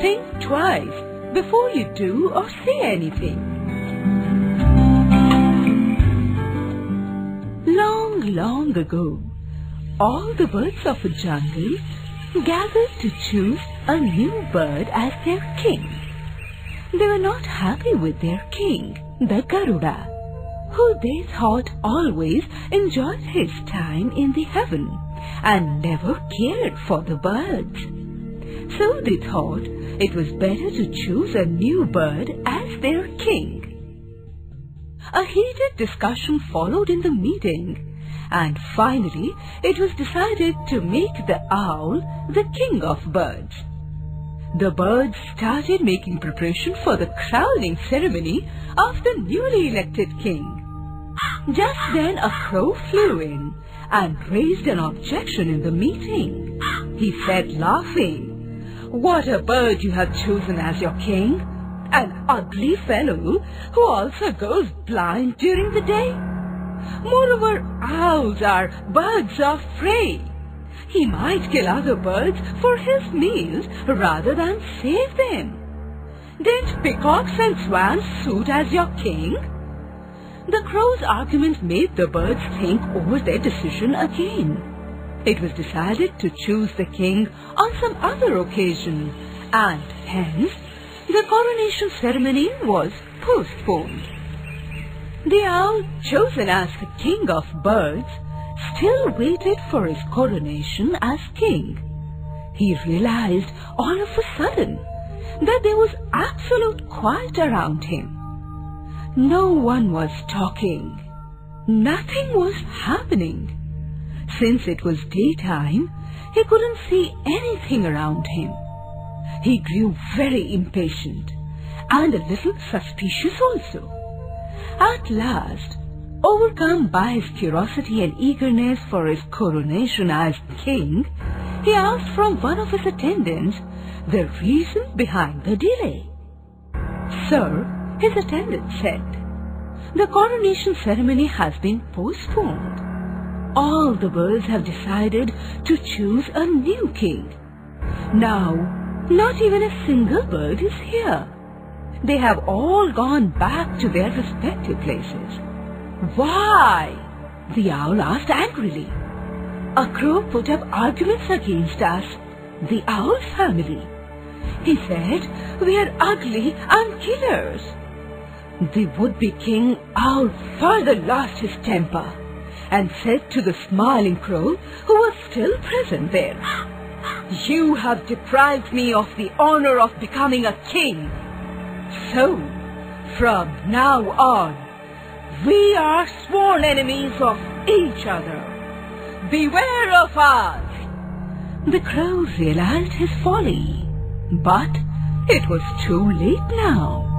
Think twice before you do or say anything. Long, long ago, all the birds of a jungle gathered to choose a new bird as their king. They were not happy with their king, the Garuda, who they thought always enjoyed his time in the heaven and never cared for the birds. So they thought it was better to choose a new bird as their king. A heated discussion followed in the meeting, and finally it was decided to make the owl the king of birds. The birds started making preparation for the crowning ceremony of the newly elected king. Just then a crow flew in and raised an objection in the meeting. He said, laughing, "What a bird you have chosen as your king! An ugly fellow who also goes blind during the day. Moreover, owls are birds of prey. He might kill other birds for his meals rather than save them. Didn't peacocks and swans suit as your king?" The crow's argument made the birds think over their decision again. It was decided to choose the king on some other occasion, and hence the coronation ceremony was postponed. The owl, chosen as the king of birds, still waited for his coronation as king. He realized all of a sudden that there was absolute quiet around him. No one was talking. Nothing was happening. Since it was daytime, he couldn't see anything around him. He grew very impatient and a little suspicious also. At last, overcome by his curiosity and eagerness for his coronation as king, he asked from one of his attendants the reason behind the delay. "Sir," his attendant said, "the coronation ceremony has been postponed. All the birds have decided to choose a new king. Now, not even a single bird is here. They have all gone back to their respective places." "Why?" the owl asked angrily. A crow put up arguments against us, the owl family. He said, "We are ugly and killers." The would-be king owl further lost his temper and said to the smiling crow, who was still present there, "You have deprived me of the honor of becoming a king. So, from now on, we are sworn enemies of each other. Beware of us!" The crow realized his folly, but it was too late now.